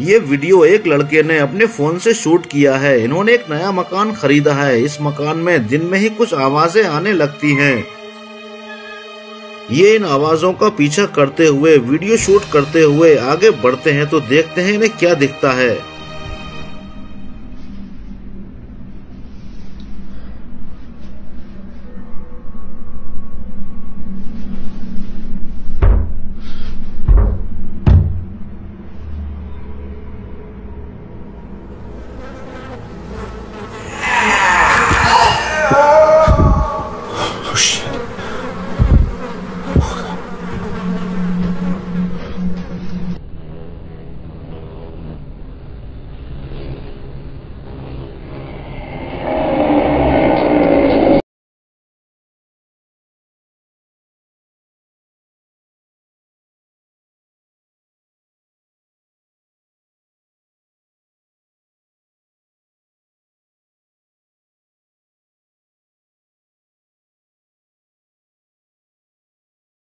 ये वीडियो एक लड़के ने अपने फोन से शूट किया है। इन्होंने एक नया मकान खरीदा है। इस मकान में दिन में ही कुछ आवाजें आने लगती हैं। ये इन आवाजों का पीछा करते हुए वीडियो शूट करते हुए आगे बढ़ते हैं तो देखते हैं इन्हें क्या दिखता है।